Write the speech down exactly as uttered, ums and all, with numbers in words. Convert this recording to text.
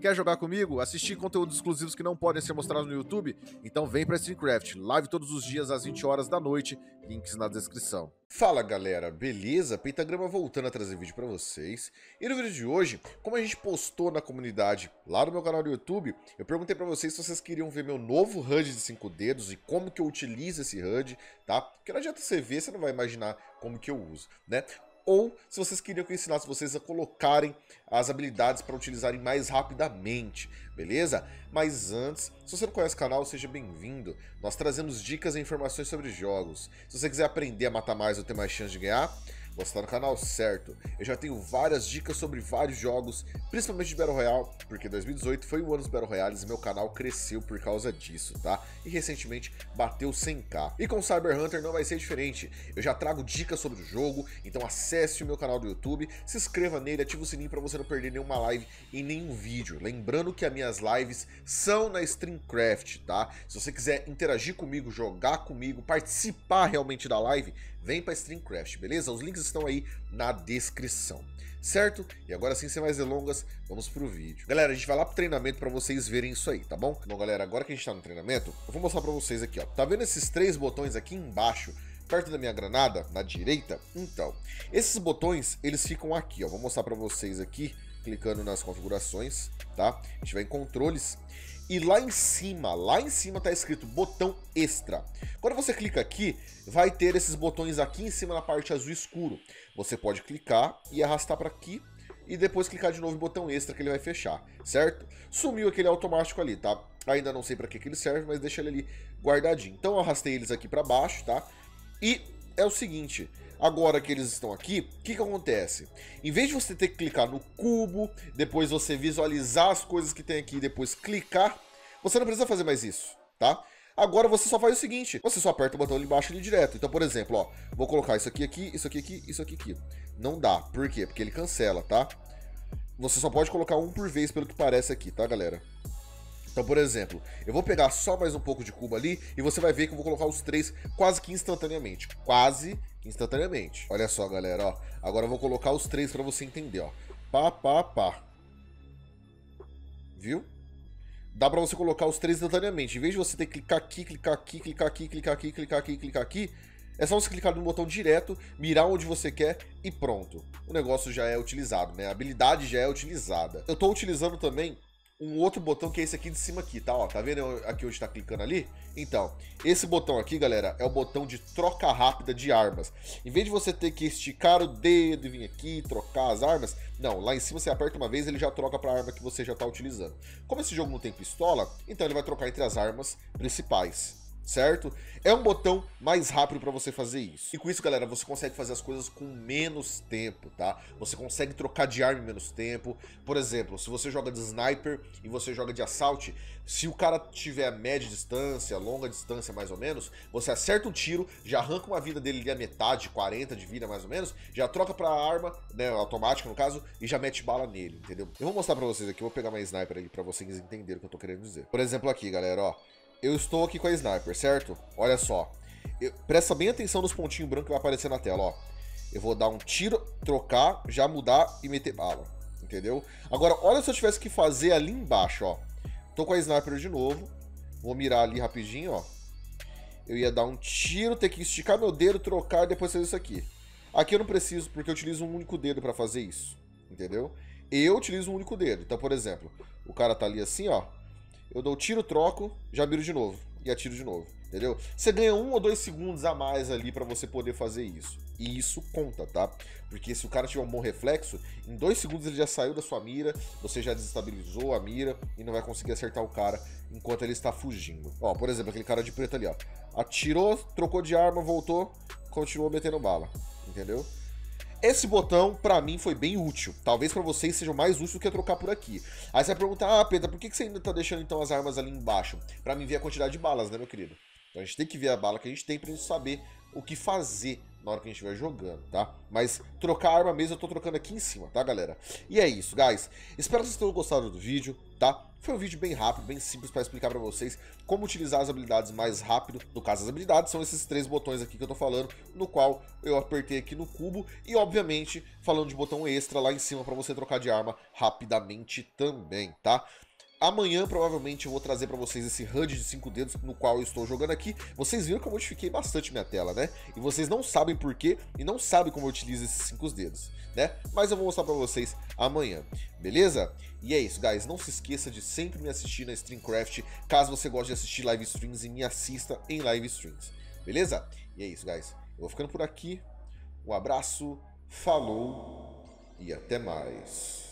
Quer jogar comigo? Assistir conteúdos exclusivos que não podem ser mostrados no YouTube? Então vem pra StreamCraft, live todos os dias às vinte horas da noite, links na descrição. Fala galera, beleza? Pentagrama voltando a trazer vídeo pra vocês. E no vídeo de hoje, como a gente postou na comunidade lá no meu canal do YouTube, eu perguntei pra vocês se vocês queriam ver meu novo H U D de cinco dedos e como que eu utilizo esse H U D, tá? Porque não adianta você ver, você não vai imaginar como que eu uso, né? Ou se vocês queriam que eu ensinasse vocês a colocarem as habilidades para utilizarem mais rapidamente, beleza? Mas antes, se você não conhece o canal, seja bem-vindo. Nós trazemos dicas e informações sobre jogos. Se você quiser aprender a matar mais ou ter mais chance de ganhar, você está no canal certo. Eu já tenho várias dicas sobre vários jogos, principalmente de Battle Royale, porque dois mil e dezoito foi o ano dos Battle Royales e meu canal cresceu por causa disso, tá? E recentemente bateu cem mil. E com Cyber Hunter não vai ser diferente. Eu já trago dicas sobre o jogo, então acesse Acesse o meu canal do YouTube, se inscreva nele, ativa o sininho para você não perder nenhuma live e nenhum vídeo. Lembrando que as minhas lives são na StreamCraft, tá? Se você quiser interagir comigo, jogar comigo, participar realmente da live, vem para StreamCraft, beleza? Os links estão aí na descrição, certo? E agora, sem ser mais delongas, vamos pro vídeo. Galera, a gente vai lá pro treinamento para vocês verem isso aí, tá bom? Bom, galera, agora que a gente tá no treinamento, eu vou mostrar para vocês aqui, ó. Tá vendo esses três botões aqui embaixo? Perto da minha granada, na direita, então, esses botões, eles ficam aqui, ó, vou mostrar pra vocês aqui, clicando nas configurações, tá? A gente vai em controles, e lá em cima, lá em cima tá escrito botão extra. Quando você clica aqui, vai ter esses botões aqui em cima na parte azul escuro. Você pode clicar e arrastar pra aqui, e depois clicar de novo no botão extra que ele vai fechar, certo? Sumiu aquele automático ali, tá? Ainda não sei pra que que ele serve, mas deixa ele ali guardadinho. Então eu arrastei eles aqui pra baixo, tá? E é o seguinte, agora que eles estão aqui, o que que acontece? Em vez de você ter que clicar no cubo, depois você visualizar as coisas que tem aqui e depois clicar, você não precisa fazer mais isso, tá? Agora você só faz o seguinte, você só aperta o botão ali embaixo ali direto. Então, por exemplo, ó, vou colocar isso aqui, aqui, isso aqui, aqui, isso aqui, aqui. Não dá, por quê? Porque ele cancela, tá? Você só pode colocar um por vez, pelo que parece aqui, tá, galera? Então, por exemplo, eu vou pegar só mais um pouco de cubo ali e você vai ver que eu vou colocar os três quase que instantaneamente. Quase instantaneamente. Olha só, galera, ó. Agora eu vou colocar os três pra você entender, ó. Pá, pá, pá. Viu? Dá pra você colocar os três instantaneamente. Em vez de você ter que clicar aqui, clicar aqui, clicar aqui, clicar aqui, clicar aqui, clicar aqui, é só você clicar no botão direto, mirar onde você quer e pronto. O negócio já é utilizado, né? A habilidade já é utilizada. Eu tô utilizando também um outro botão que é esse aqui de cima aqui, tá? Ó, tá vendo aqui onde tá clicando ali? Então, esse botão aqui, galera, é o botão de troca rápida de armas. Em vez de você ter que esticar o dedo e vir aqui trocar as armas, não, lá em cima você aperta uma vez, ele já troca pra arma que você já tá utilizando. Como esse jogo não tem pistola, então ele vai trocar entre as armas principais, certo? É um botão mais rápido para você fazer isso. E com isso, galera, você consegue fazer as coisas com menos tempo, tá? Você consegue trocar de arma em menos tempo. Por exemplo, se você joga de sniper e você joga de assalto, se o cara tiver média distância, longa distância mais ou menos, você acerta um tiro, já arranca uma vida dele ali a metade, quarenta de vida mais ou menos, já troca pra arma, né, automática no caso, e já mete bala nele, entendeu? Eu vou mostrar para vocês aqui, eu vou pegar mais sniper aí para vocês entenderem o que eu tô querendo dizer. Por exemplo aqui, galera, ó. Eu estou aqui com a sniper, certo? Olha só. Eu, presta bem atenção nos pontinhos brancos que vai aparecer na tela, ó. Eu vou dar um tiro, trocar, já mudar e meter bala. Entendeu? Agora, olha se eu tivesse que fazer ali embaixo, ó. Tô com a sniper de novo. Vou mirar ali rapidinho, ó. Eu ia dar um tiro, ter que esticar meu dedo, trocar e depois fazer isso aqui. Aqui eu não preciso, porque eu utilizo um único dedo pra fazer isso. Entendeu? Eu utilizo um único dedo. Então, por exemplo, o cara tá ali assim, ó. Eu dou tiro, troco, já miro de novo e atiro de novo, entendeu? Você ganha um ou dois segundos a mais ali pra você poder fazer isso. E isso conta, tá? Porque se o cara tiver um bom reflexo, em dois segundos ele já saiu da sua mira, você já desestabilizou a mira e não vai conseguir acertar o cara enquanto ele está fugindo. Ó, por exemplo, aquele cara de preto ali, ó. Atirou, trocou de arma, voltou, continuou metendo bala, entendeu? Esse botão, pra mim, foi bem útil. Talvez pra vocês seja mais útil do que trocar por aqui. Aí você vai perguntar, ah, Pedro, por que você ainda tá deixando, então, as armas ali embaixo? Pra mim ver a quantidade de balas, né, meu querido? Então a gente tem que ver a bala que a gente tem pra gente saber o que fazer na hora que a gente vai jogando, tá? Mas trocar a arma mesmo eu tô trocando aqui em cima, tá, galera? E é isso, guys. Espero que vocês tenham gostado do vídeo, tá? Foi um vídeo bem rápido, bem simples para explicar para vocês como utilizar as habilidades mais rápido. No caso, as habilidades são esses três botões aqui que eu tô falando, no qual eu apertei aqui no cubo. E, obviamente, falando de botão extra lá em cima para você trocar de arma rapidamente também, tá? Amanhã, provavelmente, eu vou trazer pra vocês esse H U D de cinco dedos, no qual eu estou jogando aqui. Vocês viram que eu modifiquei bastante minha tela, né? E vocês não sabem por quê e não sabem como eu utilizo esses cinco dedos, né? Mas eu vou mostrar pra vocês amanhã, beleza? E é isso, guys. Não se esqueça de sempre me assistir na StreamCraft. Caso você goste de assistir live streams, e me assista em live streams, beleza? E é isso, guys. Eu vou ficando por aqui. Um abraço, falou e até mais.